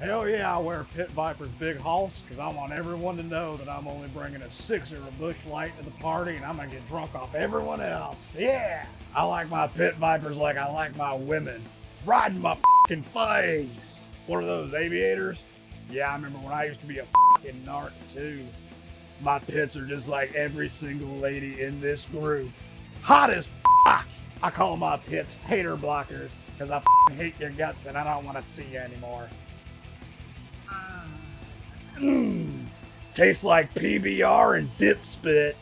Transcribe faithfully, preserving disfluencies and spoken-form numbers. Hell yeah, I wear Pit Vipers big hauls because I want everyone to know that I'm only bringing a sixer of Bush Light to the party and I'm going to get drunk off everyone else. Yeah! I like my Pit Vipers like I like my women. Riding my f***ing face! What are those, aviators? Yeah, I remember when I used to be a f***ing narc too. My pits are just like every single lady in this group. Hot as f***! I call my pits hater blockers because I f***ing hate your guts and I don't want to see you anymore. Mmm, tastes like P B R and dip spit.